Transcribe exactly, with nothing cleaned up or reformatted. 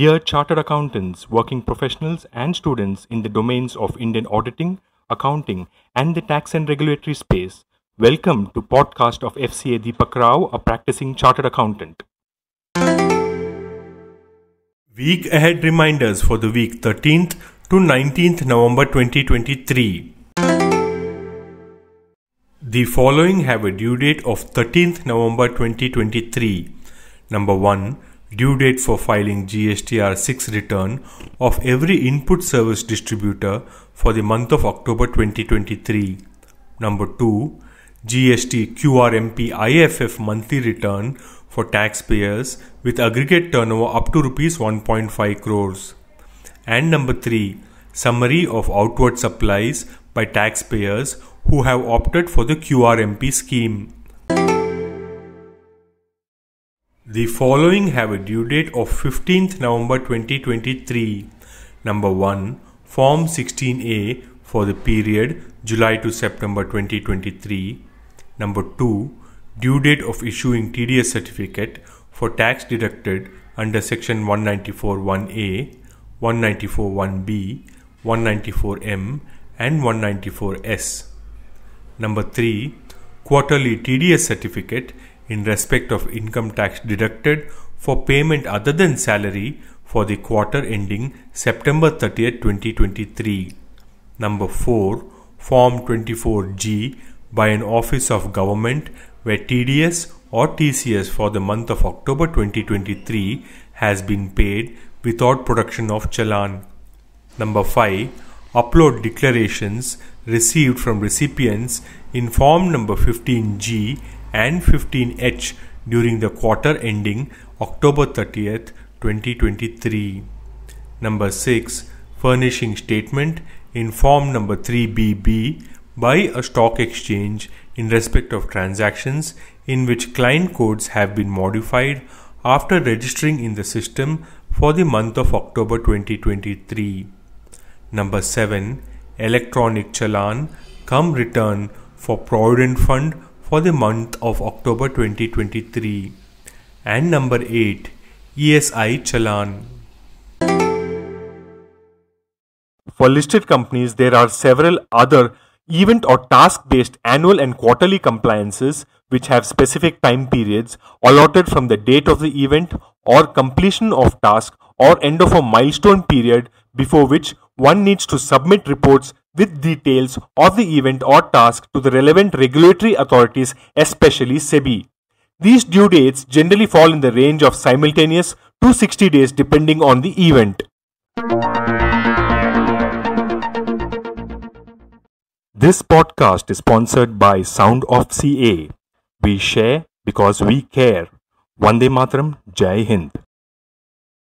Dear Chartered Accountants, working professionals and students in the domains of Indian auditing, accounting and the tax and regulatory space, welcome to podcast of F C A Deepak Rao, a practicing Chartered Accountant. Week ahead reminders for the week thirteenth to nineteenth November twenty twenty-three. The following have a due date of thirteenth November twenty twenty-three. Number one. Due date for filing G S T R six return of every input service distributor for the month of October twenty twenty-three. Number two. G S T Q R M P I F F monthly return for taxpayers with aggregate turnover up to rupees one point five crores. And number three. Summary of outward supplies by taxpayers who have opted for the Q R M P scheme. The following have a due date of fifteenth November twenty twenty-three. Number one. Form sixteen A for the period July to September twenty twenty-three. Number two. Due date of issuing T D S certificate for tax deducted under Section one ninety-four one A, one ninety-four one B, one ninety-four M and one ninety-four S. Number three. Quarterly T D S certificate in respect of income tax deducted for payment other than salary for the quarter ending September thirtieth twenty twenty-three. Number four. Form twenty-four G by an office of government where T D S or T C S for the month of October twenty twenty-three has been paid without production of challan. Number five. Upload declarations received from recipients in Form number fifteen G and fifteen H during the quarter ending October thirtieth twenty twenty-three. Number six. Furnishing statement in Form number three B B by a stock exchange in respect of transactions in which client codes have been modified after registering in the system for the month of October twenty twenty-three. Number seven. Electronic challan cum return for Provident Fund for the month of October twenty twenty-three. And number eight. E S I challan. For listed companies, there are several other event or task-based annual and quarterly compliances which have specific time periods allotted from the date of the event or completion of task or end of a milestone period before which one needs to submit reports with details of the event or task to the relevant regulatory authorities, especially SEBI. These due dates generally fall in the range of simultaneous to sixty days depending on the event. This podcast is sponsored by Sound of C A. We share because we care. Vande Mataram, Jai Hind.